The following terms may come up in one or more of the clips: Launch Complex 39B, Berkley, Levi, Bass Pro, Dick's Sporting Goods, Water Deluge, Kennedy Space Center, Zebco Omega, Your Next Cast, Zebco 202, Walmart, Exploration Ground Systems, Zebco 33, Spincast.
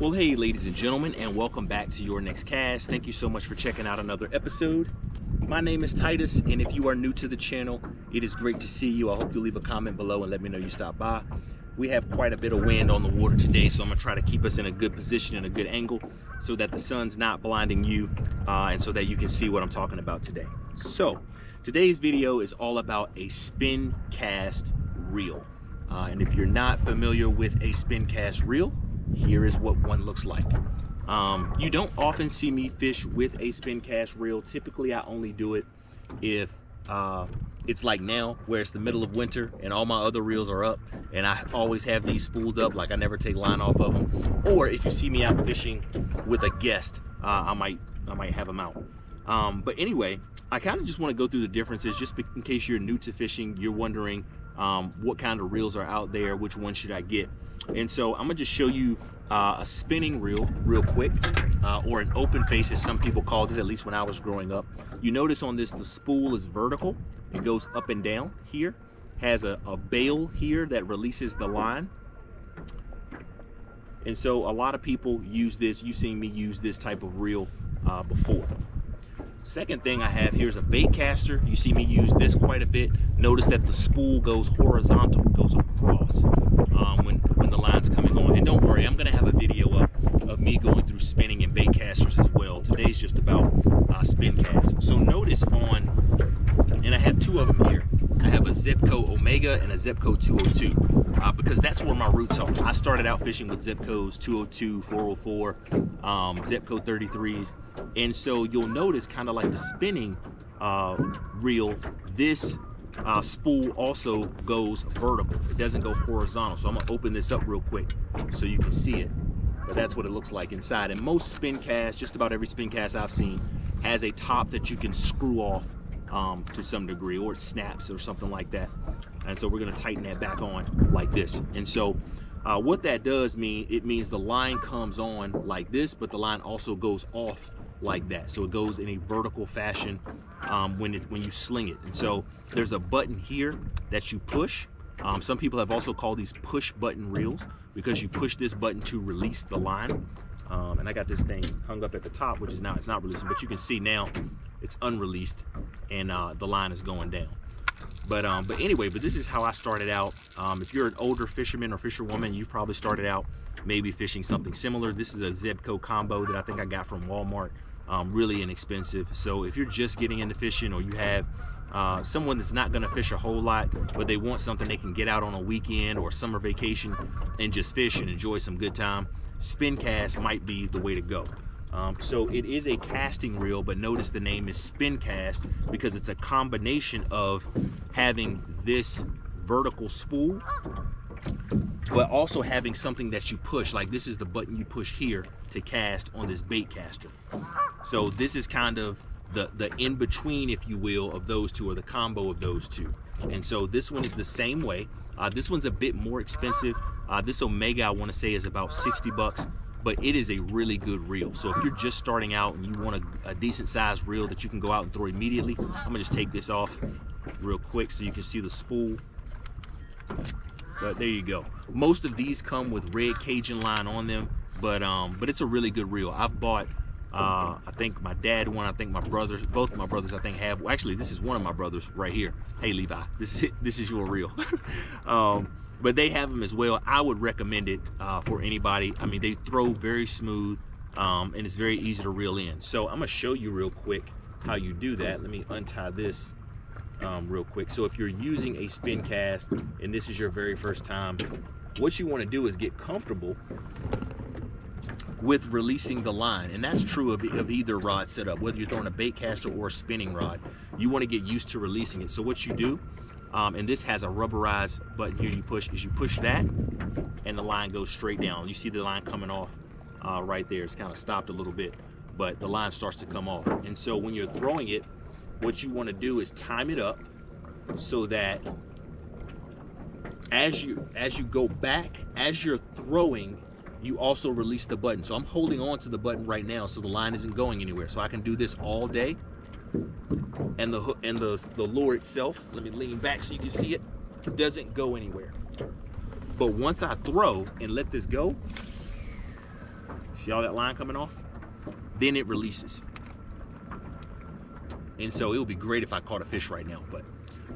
Well, hey, ladies and gentlemen, and welcome back to Your Next Cast. Thank you so much for checking out another episode. My name is Titus, and if you are new to the channel, it is great to see you. I hope you leave a comment below and let me know you stopped by. We have quite a bit of wind on the water today, so I'm gonna try to keep us in a good position and a good angle so that the sun's not blinding you and so that you can see what I'm talking about today. So today's video is all about a spin cast reel. And if you're not familiar with a spin cast reel, here is what one looks like. You don't often see me fish with a spin cast reel. Typically, I only do it if it's like now, where it's the middle of winter and all my other reels are up and I always have these spooled up, like I never take line off of them. Or if you see me out fishing with a guest, I might have them out. But anyway, I kind of just want to go through the differences just in case you're new to fishing, you're wondering what kind of reels are out there, which one should I get. And so I'm gonna just show you a spinning reel real quick, or an open face as some people called it, at least when I was growing up. You notice on this, the spool is vertical. It goes up and down here, has a bail here that releases the line. And so a lot of people use this. You've seen me use this type of reel before. Second thing I have here is a bait caster. You see me use this quite a bit. Notice that the spool goes horizontal, goes across when the line's coming on. And don't worry, I'm gonna have a video up of me going through spinning and bait casters as well. Today's just about spin cast. So notice on, and I have two of them here. I have a Zebco Omega and a Zebco 202 because that's where my roots are. I started out fishing with Zebcos 202, 404, Zebco 33s. And so you'll notice, kind of like the spinning reel, this spool also goes vertical. It doesn't go horizontal. So I'm gonna open this up real quick so you can see it. But that's what it looks like inside. And most spin casts, just about every spin cast I've seen, has a top that you can screw off to some degree, or it snaps or something like that. And so we're gonna tighten that back on like this. And so what that does mean, it means the line comes on like this, but the line also goes off like that. So it goes in a vertical fashion when you sling it. And so there's a button here that you push. Some people have also called these push button reels because you push this button to release the line. And I got this thing hung up at the top, which is now, it's not releasing, but you can see now it's unreleased and the line is going down. But anyway, but this is how I started out. If you're an older fisherman or fisherwoman, you've probably started out maybe fishing something similar. This is a Zebco combo that I think I got from Walmart, really inexpensive. So if you're just getting into fishing, or you have someone that's not gonna fish a whole lot, but they want something they can get out on a weekend or summer vacation and just fish and enjoy some good time, spin cast might be the way to go. So it is a casting reel, but notice the name is spin cast because it's a combination of having this vertical spool, but also having something that you push, like this is the button you push here to cast on this bait caster. So this is kind of the in-between, if you will, of those two, or the combo of those two. And so this one is the same way. This one's a bit more expensive. This Omega, I wanna say, is about 60 bucks. But it is a really good reel. So if you're just starting out and you want a decent sized reel that you can go out and throw immediately, I'm gonna just take this off real quick so you can see the spool. But there you go. Most of these come with red Cajun line on them, but it's a really good reel. I've bought, I think my dad one, I think my brothers, both my brothers I think have, well, actually this is one of my brothers right here. Hey Levi, this is it, this is your reel. But they have them as well. I would recommend it for anybody. I mean, they throw very smooth and it's very easy to reel in. So I'm gonna show you real quick how you do that. Let me untie this real quick. So if you're using a spin cast and this is your very first time, what you wanna do is get comfortable with releasing the line. And that's true of either rod setup, whether you're throwing a bait caster or a spinning rod. You wanna get used to releasing it. So what you do, and this has a rubberized button here you push, is you push that and the line goes straight down. You see the line coming off right there. It's kind of stopped a little bit, but the line starts to come off. And so when you're throwing it, what you want to do is time it up so that as you go back, as you're throwing, you also release the button. So I'm holding on to the button right now so the line isn't going anywhere. So I can do this all day. And the hook and the lure itself, let me lean back so you can see it, doesn't go anywhere. But once I throw and let this go, See all that line coming off? Then it releases. And so it would be great if I caught a fish right now, but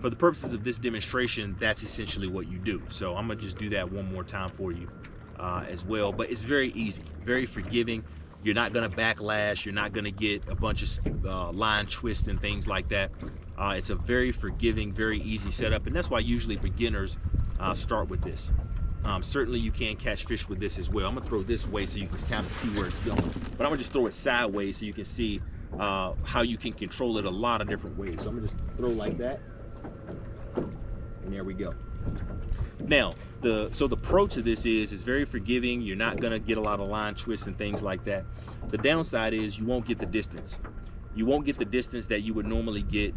for the purposes of this demonstration, that's essentially what you do. So I'm gonna just do that one more time for you as well, but it's very easy, very forgiving. You're not gonna backlash, you're not gonna get a bunch of line twists and things like that. It's a very forgiving, very easy setup, and that's why usually beginners start with this. Certainly you can catch fish with this as well. I'm gonna throw this way so you can kind of see where it's going, but I'm gonna just throw it sideways so you can see how you can control it a lot of different ways. So I'm gonna just throw like that, and there we go. Now, so the pro to this is it's very forgiving. You're not gonna get a lot of line twists and things like that. The downside is you won't get the distance. You won't get the distance that you would normally get,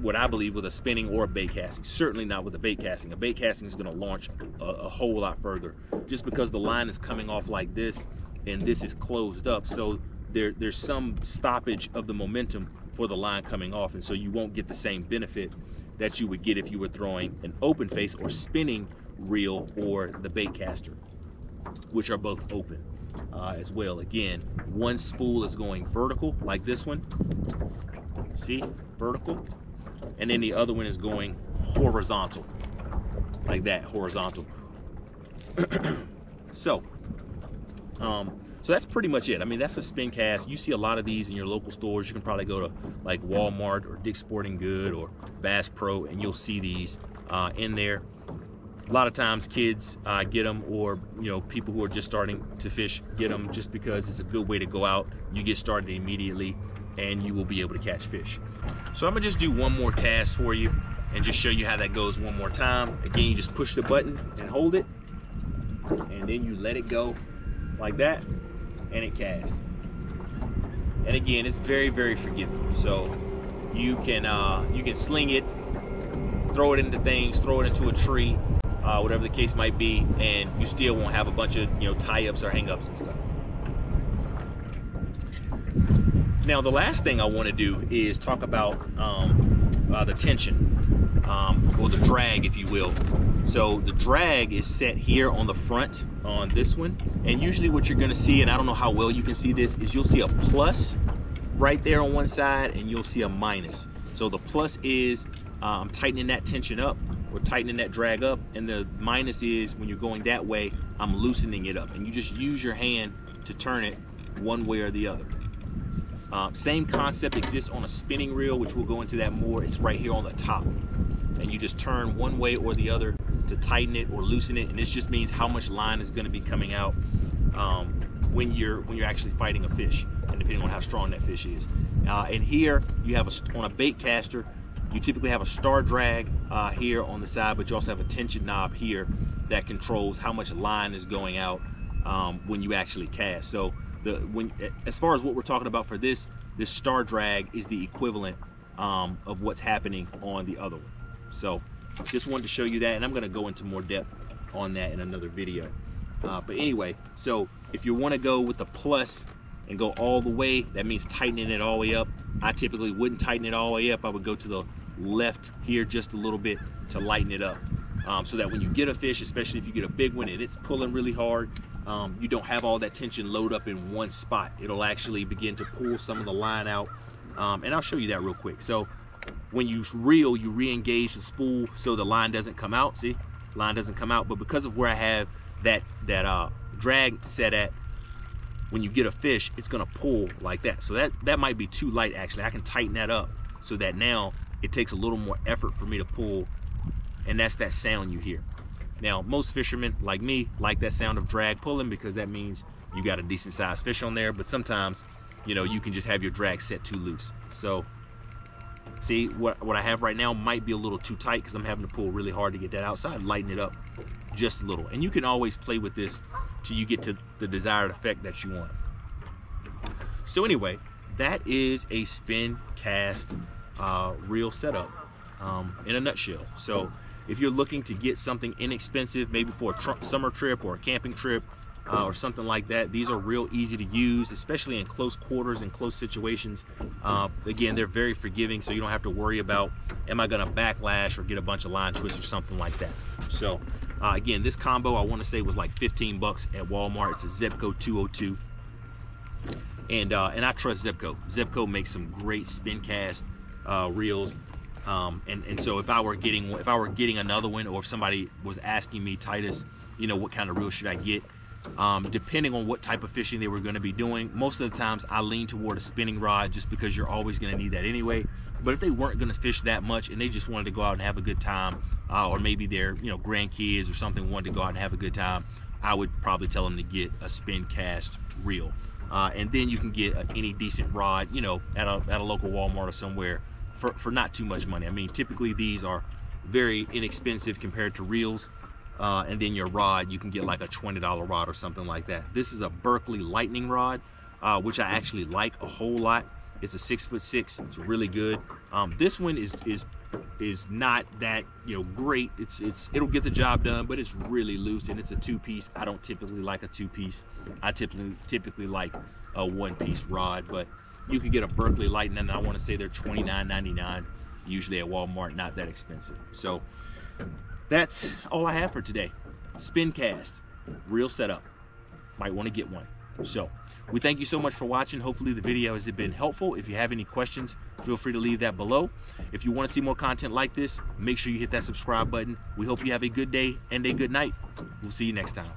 what I believe, with a spinning or a bait casting. Certainly not with a bait casting. A bait casting is gonna launch a whole lot further just because the line is coming off like this and this is closed up. So there's some stoppage of the momentum for the line coming off, and so you won't get the same benefit that you would get if you were throwing an open face or spinning reel or the bait caster, which are both open as well. Again, one spool is going vertical like this one, see, vertical, and then the other one is going horizontal like that, horizontal. So that's pretty much it. I mean, that's the Spincast. You see a lot of these in your local stores. You can probably go to like Walmart or Dick's Sporting Goods or Bass Pro, and you'll see these in there. A lot of times kids get them, or you know, people who are just starting to fish get them, just because it's a good way to go out. You get started immediately and you will be able to catch fish. So I'm gonna just do one more cast for you and just show you how that goes one more time. Again, you just push the button and hold it, and then you let it go like that, and it casts. And again, it's very, very forgiving. So you can sling it, throw it into things, throw it into a tree, whatever the case might be, and you still won't have a bunch of, you know, tie-ups or hang-ups and stuff. Now, the last thing I want to do is talk about the tension, or the drag, if you will. So the drag is set here on the front on this one, and usually what you're gonna see, and I don't know how well you can see this, is you'll see a plus right there on one side and you'll see a minus. So the plus is tightening that tension up, or tightening that drag up, and the minus is when you're going that way, I'm loosening it up, and you just use your hand to turn it one way or the other. Same concept exists on a spinning reel, which we'll go into that more. It's right here on the top, and you just turn one way or the other to tighten it or loosen it, and this just means how much line is going to be coming out when you're actually fighting a fish, and depending on how strong that fish is. And here you have on a bait caster, you typically have a star drag here on the side, but you also have a tension knob here that controls how much line is going out when you actually cast. So as far as what we're talking about for this star drag is the equivalent of what's happening on the other one. So just wanted to show you that, and I'm going to go into more depth on that in another video. But anyway, so if you want to go with the plus and go all the way, that means tightening it all the way up. I typically wouldn't tighten it all the way up. I would go to the left here just a little bit to lighten it up, so that when you get a fish, especially if you get a big one and it's pulling really hard, you don't have all that tension load up in one spot. It'll actually begin to pull some of the line out, and I'll show you that real quick. So when you reel, you re-engage the spool so the line doesn't come out. See, line doesn't come out, but because of where I have that drag set at, when you get a fish, it's gonna pull like that. So that might be too light. Actually, I can tighten that up so that now it takes a little more effort for me to pull, and that's that sound you hear. Now, most fishermen like me like that sound of drag pulling, because that means you got a decent sized fish on there, but sometimes, you know, you can just have your drag set too loose. So see, what I have right now might be a little too tight because I'm having to pull really hard to get that out, so I lighten it up just a little. And you can always play with this till you get to the desired effect that you want. So anyway, that is a spin cast reel setup in a nutshell. So if you're looking to get something inexpensive, maybe for a summer trip or a camping trip or something like that, these are real easy to use, especially in close quarters and close situations. Again, they're very forgiving, so you don't have to worry about, am I gonna backlash or get a bunch of line twists or something like that. So Again, this combo I want to say was like 15 bucks at Walmart. It's a Zebco 202. And I trust Zebco. Zebco makes some great Spincast reels. And so if I were getting another one, or if somebody was asking me, Titus, you know, what kind of reel should I get? Depending on what type of fishing they were going to be doing, most of the times I lean toward a spinning rod, just because you're always going to need that anyway. But if they weren't going to fish that much and they just wanted to go out and have a good time, or maybe their, you know, grandkids or something wanted to go out and have a good time, I would probably tell them to get a spin cast reel. And then you can get any decent rod, you know, at a local Walmart or somewhere for not too much money. I mean, typically these are very inexpensive compared to reels. And then your rod, you can get like a $20 rod or something like that. This is a Berkley lightning rod, which I actually like a whole lot. It's a 6'6", it's really good. This one is not that, you know, great. It'll get the job done, but it's really loose, and it's a two-piece. I don't typically like a two-piece. I typically like a one-piece rod, but you can get a Berkley lightning, and I want to say they're $29.99 usually at Walmart, not that expensive. So that's all I have for today. Spincast, reel setup. Might want to get one. So we thank you so much for watching. Hopefully the video has been helpful. If you have any questions, feel free to leave that below. If you want to see more content like this, make sure you hit that subscribe button. We hope you have a good day and a good night. We'll see you next time.